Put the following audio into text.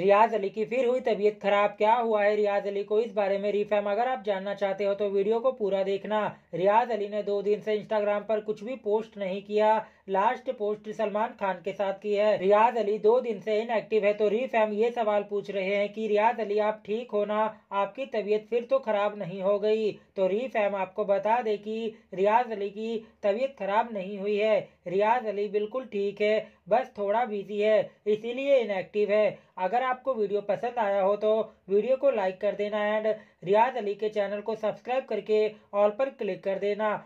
रियाज अली की फिर हुई तबीयत खराब, क्या हुआ है रियाज अली को, इस बारे में रिफैम अगर आप जानना चाहते हो तो वीडियो को पूरा देखना। रियाज अली ने 2 दिन से इंस्टाग्राम पर कुछ भी पोस्ट नहीं किया, लास्ट पोस्ट सलमान खान के साथ की है। रियाज अली 2 दिन से इनएक्टिव है तो रिफैम ये सवाल पूछ रहे हैं कि रियाज अली आप ठीक हो ना, आपकी तबीयत फिर तो खराब नहीं हो गई। तो रिफैम आपको बता दे कि रियाज अली की तबीयत खराब नहीं हुई है, रियाज अली बिल्कुल ठीक है, बस थोड़ा बिजी है इसीलिए इनएक्टिव है। अगर आपको वीडियो पसंद आया हो तो वीडियो को लाइक कर देना एंड रियाज अली के चैनल को सब्सक्राइब करके ऑल पर क्लिक कर देना।